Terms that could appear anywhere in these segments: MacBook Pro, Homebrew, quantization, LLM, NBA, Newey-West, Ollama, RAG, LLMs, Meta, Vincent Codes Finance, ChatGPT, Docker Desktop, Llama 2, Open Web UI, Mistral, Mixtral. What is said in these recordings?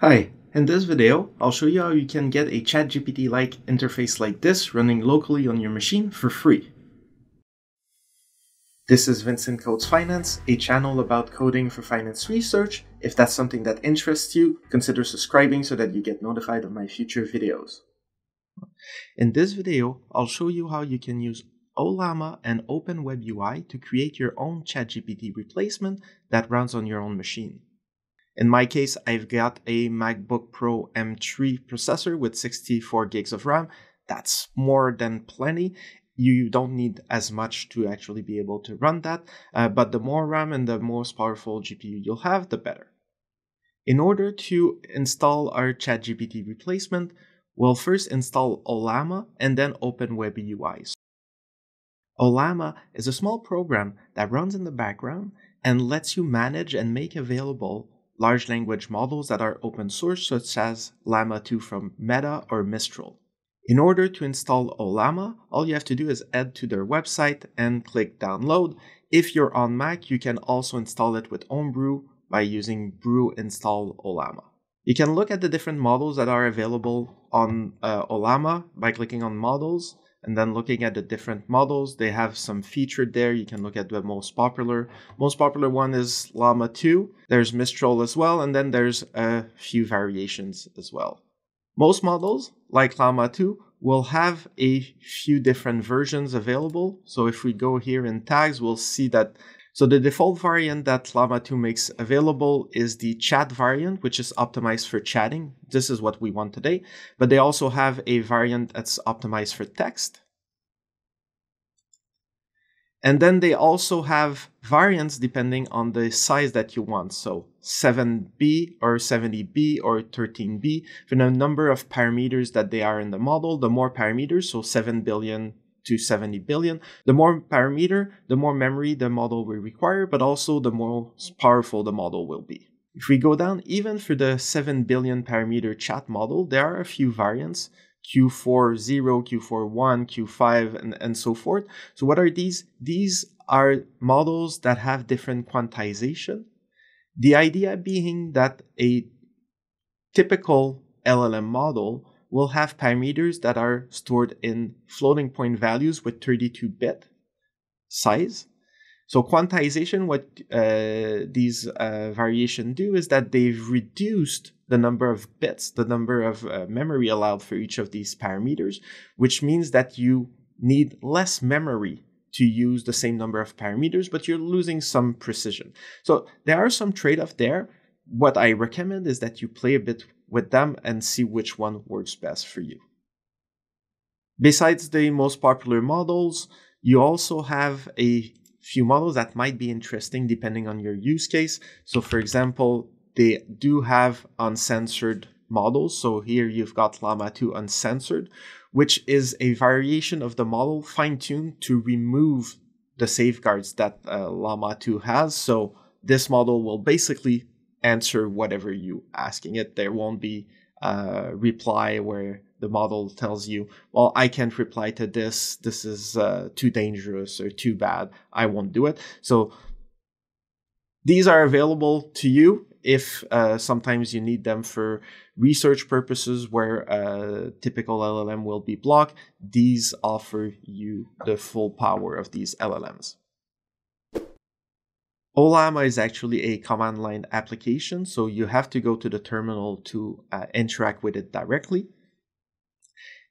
Hi, in this video, I'll show you how you can get a ChatGPT-like interface like this running locally on your machine for free. This is Vincent Codes Finance, a channel about coding for finance research. If that's something that interests you, consider subscribing so that you get notified of my future videos. In this video, I'll show you how you can use Ollama and Open Web UI to create your own ChatGPT replacement that runs on your own machine. In my case, I've got a MacBook Pro M3 processor with 64 gigs of RAM. That's more than plenty. You don't need as much to actually be able to run that, but the more RAM and the most powerful GPU you'll have, the better. In order to install our ChatGPT replacement, we'll first install Ollama and then Open Web UI. Ollama is a small program that runs in the background and lets you manage and make available large language models that are open source, such as Llama 2 from Meta or Mistral. In order to install Ollama, all you have to do is head to their website and click download. If you're on Mac, you can also install it with Homebrew by using brew install Ollama. You can look at the different models that are available on Ollama by clicking on models and then looking at the different models. They have some featured there. You can look at the most popular one is Llama 2. There's Mistral as well, and then there's a few variations as well. Most models, like Llama 2, will have a few different versions available. So if we go here in tags, we'll see that. So the default variant that Llama 2 makes available is the chat variant, which is optimized for chatting. This is what we want today. But they also have a variant that's optimized for text. And then they also have variants depending on the size that you want. So 7B or 70B or 13B. For the number of parameters that they are in the model, the more parameters, so 7 billion, to 70 billion. The more parameter, the more memory the model will require, but also the more powerful the model will be. If we go down, even for the 7 billion parameter chat model, there are a few variants, Q40, Q41, Q5, and so forth. So what are these? These are models that have different quantization. The idea being that a typical LLM model will have parameters that are stored in floating point values with 32-bit size. So quantization, what these variations do is that they've reduced the number of bits, the number of memory allowed for each of these parameters, which means that you need less memory to use the same number of parameters, but you're losing some precision. So there are some trade-offs there. What I recommend is that you play a bit with them and see which one works best for you. Besides the most popular models, you also have a few models that might be interesting depending on your use case. So for example, they do have uncensored models. So here you've got Llama 2 uncensored, which is a variation of the model fine-tuned to remove the safeguards that Llama 2 has. So this model will basically answer whatever you asking it. There won't be a reply where the model tells you, well, I can't reply to this. This is too dangerous or too bad. I won't do it. So these are available to you if sometimes you need them for research purposes where a typical LLM will be blocked. These offer you the full power of these LLMs. Ollama is actually a command line application, so you have to go to the terminal to interact with it directly.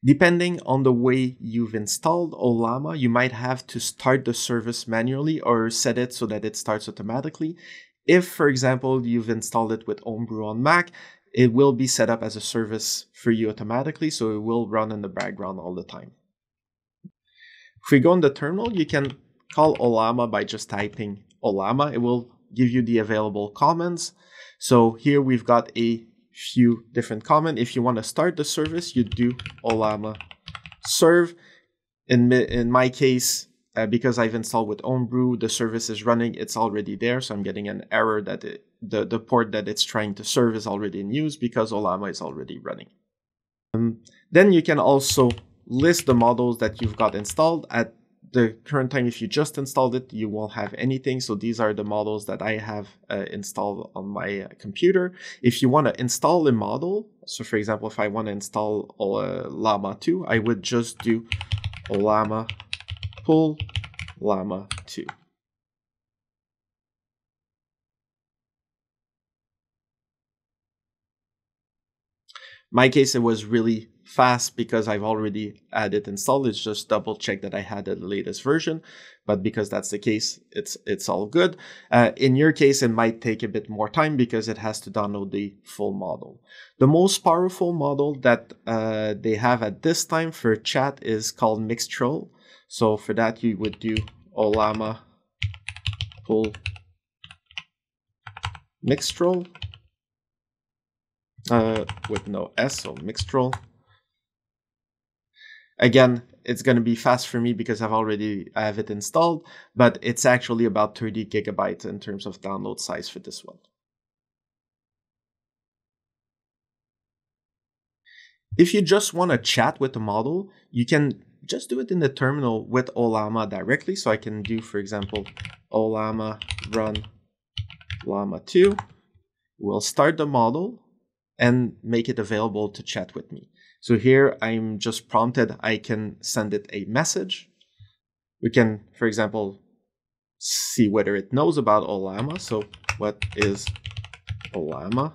Depending on the way you've installed Ollama, you might have to start the service manually or set it so that it starts automatically. If, for example, you've installed it with Homebrew on Mac, it will be set up as a service for you automatically, so it will run in the background all the time. If we go in the terminal, you can call Ollama by just typing Ollama. It will give you the available commands. So here we've got a few different commands. If you want to start the service, you do Ollama serve. In my case, because I've installed with Homebrew, the service is running. It's already there. So I'm getting an error that the port that it's trying to serve is already in use because Ollama is already running. Then you can also list the models that you've got installed at the current time, if you just installed it, you won't have anything. So these are the models that I have installed on my computer. If you want to install a model, so for example, if I want to install Llama 2, I would just do Ollama pull Llama 2. My case, it was really fast because I've already had it installed. It's just double check that I had the latest version, but because that's the case, it's all good. In your case, it might take a bit more time because it has to download the full model. The most powerful model that they have at this time for chat is called Mixtral. So for that, you would do Ollama pull Mixtral with no S, so Mixtral. Again, it's going to be fast for me because I have it installed, but it's actually about 30 gigabytes in terms of download size for this one. If you just want to chat with the model, you can just do it in the terminal with Ollama directly. So I can do, for example, Ollama run Llama 2. We'll start the model and make it available to chat with me. So here I'm just prompted, I can send it a message. We can, for example, see whether it knows about Ollama. So what is Ollama?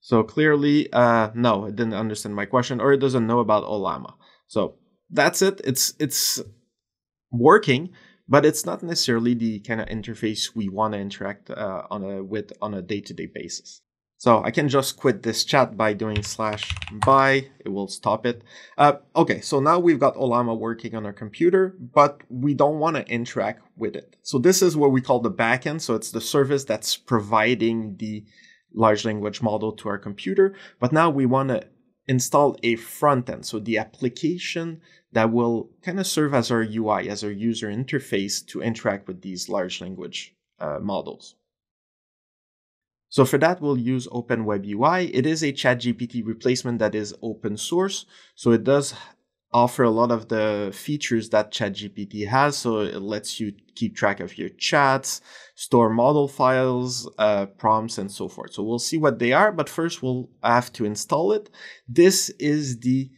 So clearly, no, it didn't understand my question, or it doesn't know about Ollama. So that's it. It's working, but it's not necessarily the kind of interface we want to interact with on a day-to-day basis. So I can just quit this chat by doing /by, it will stop it. Okay, so now we've got Ollama working on our computer, but we don't want to interact with it. So this is what we call the backend. So it's the service that's providing the large language model to our computer, but now we want to install a front end. So the application that will kind of serve as our UI, as our user interface to interact with these large language models. So for that, we'll use Open Web UI. It is a ChatGPT replacement that is open source. So it does offer a lot of the features that ChatGPT has. So it lets you keep track of your chats, store model files, prompts, and so forth. So we'll see what they are, but first we'll have to install it. This is the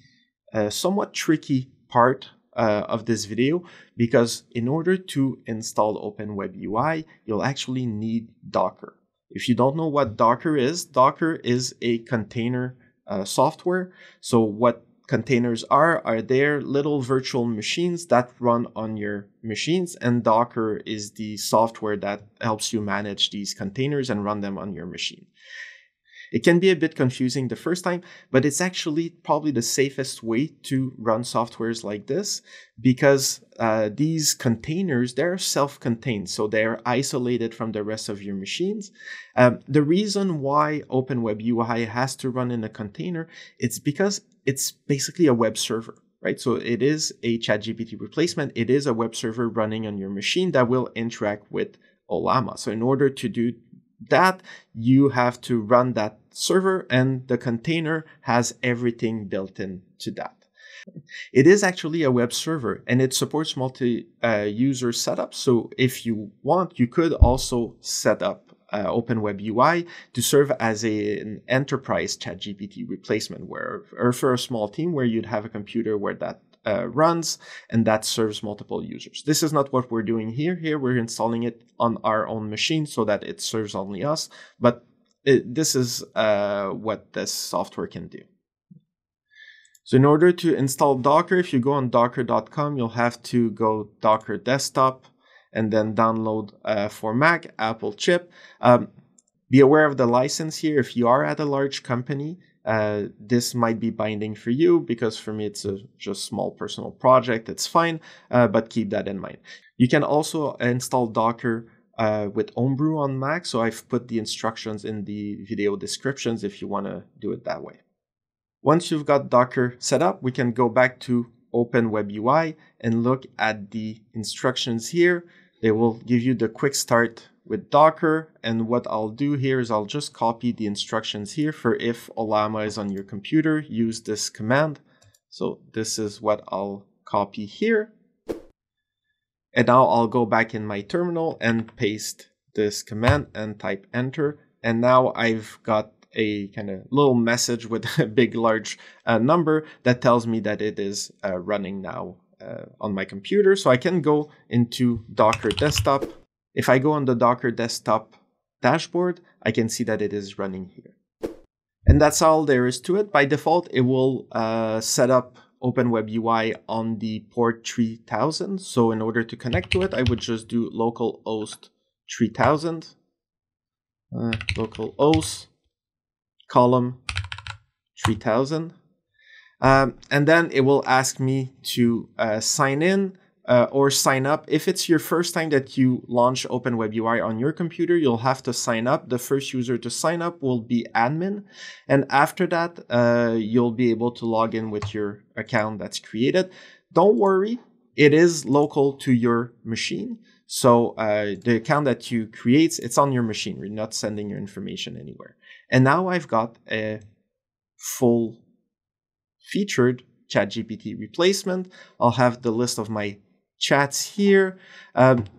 somewhat tricky part of this video, because in order to install Open Web UI, you'll actually need Docker. If you don't know what Docker is a container software. So what containers are there little virtual machines that run on your machines, and Docker is the software that helps you manage these containers and run them on your machine. It can be a bit confusing the first time, but it's actually probably the safest way to run softwares like this, because these containers, they're self-contained, so they're isolated from the rest of your machines. The reason why Open Web UI has to run in a container, it's because it's basically a web server, right? So it is a ChatGPT replacement. It is a web server running on your machine that will interact with Ollama. So in order to do that, you have to run that server, and the container has everything built in to that. It is actually a web server, and it supports multi-user setups. So if you want, you could also set up Open Web UI to serve as an enterprise ChatGPT replacement, or for a small team where you'd have a computer where that runs and that serves multiple users. This is not what we're doing here. Here we're installing it on our own machine so that it serves only us, but this is what this software can do. So in order to install Docker, if you go on docker.com, you'll have to go Docker Desktop, and then download for Mac, Apple chip. Be aware of the license here. If you are at a large company, this might be binding for you, because for me, it's a just small personal project. It's fine, but keep that in mind. You can also install Docker with Homebrew on Mac. So I've put the instructions in the video descriptions if you want to do it that way. Once you've got Docker set up, we can go back to Open Web UI and look at the instructions here. They will give you the quick start with Docker. And what I'll do here is I'll just copy the instructions here for if Ollama is on your computer, use this command. So this is what I'll copy here. And now I'll go back in my terminal and paste this command and type enter. And now I've got a kind of little message with a big, large number that tells me that it is running now on my computer. So I can go into Docker Desktop. If I go on the Docker Desktop dashboard, I can see that it is running here. And that's all there is to it. By default, it will set up Open Web UI on the port 3000. So in order to connect to it, I would just do localhost 3000, localhost column 3000. And then it will ask me to sign in or sign up. If it's your first time that you launch Open Web UI on your computer, you'll have to sign up. The first user to sign up will be admin. And after that, you'll be able to log in with your account that's created. Don't worry, it is local to your machine. So the account that you create, it's on your machine. You're not sending your information anywhere. And now I've got a full featured ChatGPT replacement. I'll have the list of my chats here.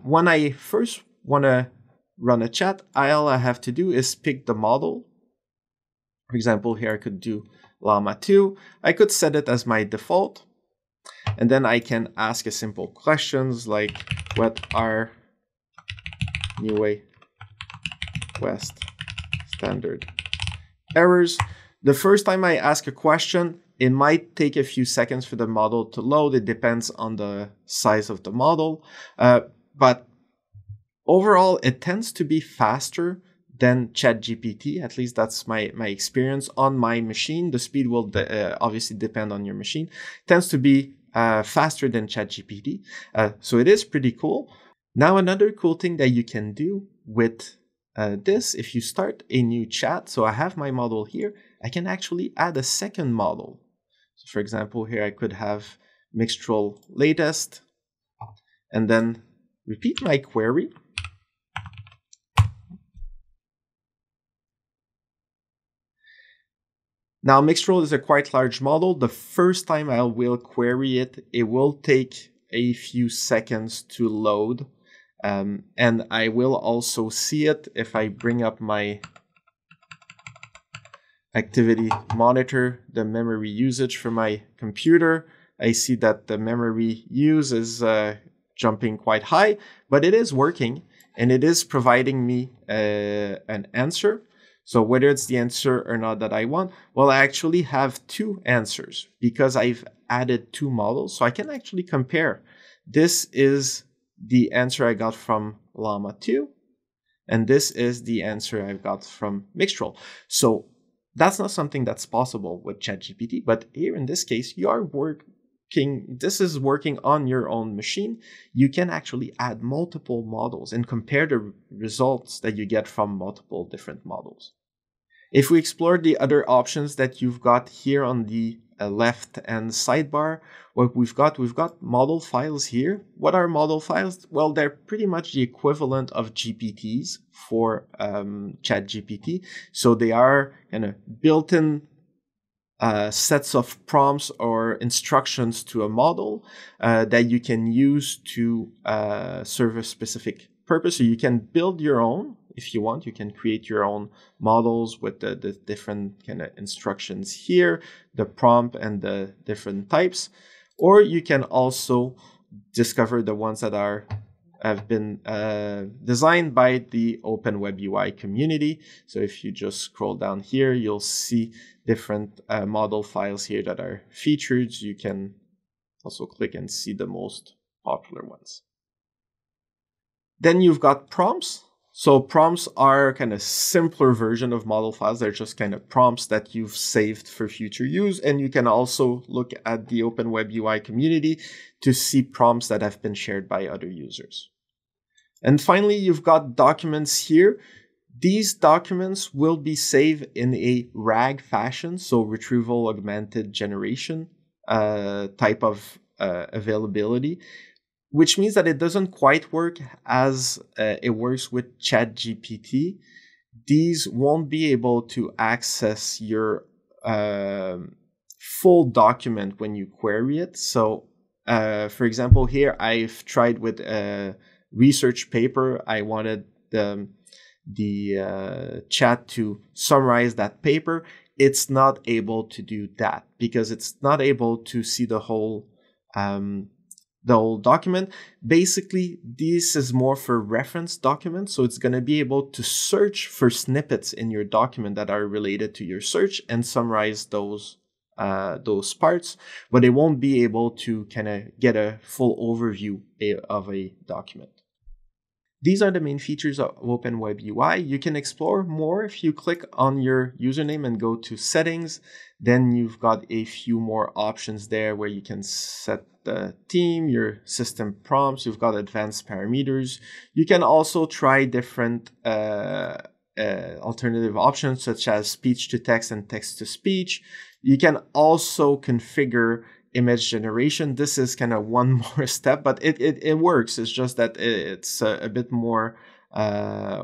When I first want to run a chat, all I have to do is pick the model. For example, here I could do Llama 2. I could set it as my default. And then I can ask a simple questions like, what are Newey-West standard errors? The first time I ask a question, it might take a few seconds for the model to load. It depends on the size of the model. But overall, it tends to be faster than ChatGPT. At least that's my experience on my machine. The speed will obviously depend on your machine. It tends to be faster than ChatGPT. So it is pretty cool. Now, another cool thing that you can do with this, if you start a new chat, so I have my model here, I can actually add a second model. So for example, here I could have Mixtral latest, and then repeat my query. Now Mixtral is a quite large model. The first time I will query it, it will take a few seconds to load. And I will also see it if I bring up my activity monitor, the memory usage for my computer. I see that the memory use is jumping quite high, but it is working and it is providing me an answer. So whether it's the answer or not that I want, well, I actually have two answers because I've added two models. So I can actually compare. This is the answer I got from Llama 2, and this is the answer I've got from Mixtral. So that's not something that's possible with ChatGPT, but here in this case, you are working, this is working on your own machine. You can actually add multiple models and compare the results that you get from multiple different models. If we explore the other options that you've got here on the left-hand sidebar, what we've got model files here. What are model files? Well, they're pretty much the equivalent of GPTs for ChatGPT. So they are kind of built-in sets of prompts or instructions to a model that you can use to serve a specific purpose. So you can build your own. If you want, you can create your own models with the different kind of instructions here, the prompt and the different types, or you can also discover the ones that have been designed by the Open Web UI community. So if you just scroll down here, you'll see different model files here that are featured. You can also click and see the most popular ones. Then you've got prompts. So prompts are kind of simpler version of model files. They're just kind of prompts that you've saved for future use. And you can also look at the Open Web UI community to see prompts that have been shared by other users. And finally, you've got documents here. These documents will be saved in a RAG fashion, so retrieval augmented generation type of availability. which means that it doesn't quite work as it works with ChatGPT. These won't be able to access your full document when you query it. So, for example, here I've tried with a research paper. I wanted the chat to summarize that paper. It's not able to do that because it's not able to see the whole document. Basically, this is more for reference documents. So it's going to be able to search for snippets in your document that are related to your search and summarize those parts, but it won't be able to kind of get a full overview of a document. These are the main features of Open Web UI. You can explore more if you click on your username and go to settings. Then you've got a few more options there where you can set the theme, your system prompts, you've got advanced parameters. You can also try different alternative options such as speech to text and text to speech. You can also configure image generation. This is kind of one more step, but it works. It's just that it's a bit more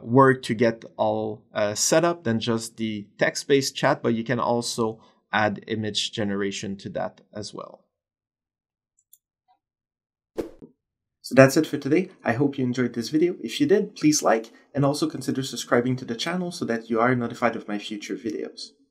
work to get all set up than just the text-based chat, but you can also add image generation to that as well. So that's it for today. I hope you enjoyed this video. If you did, please like, and also consider subscribing to the channel so that you are notified of my future videos.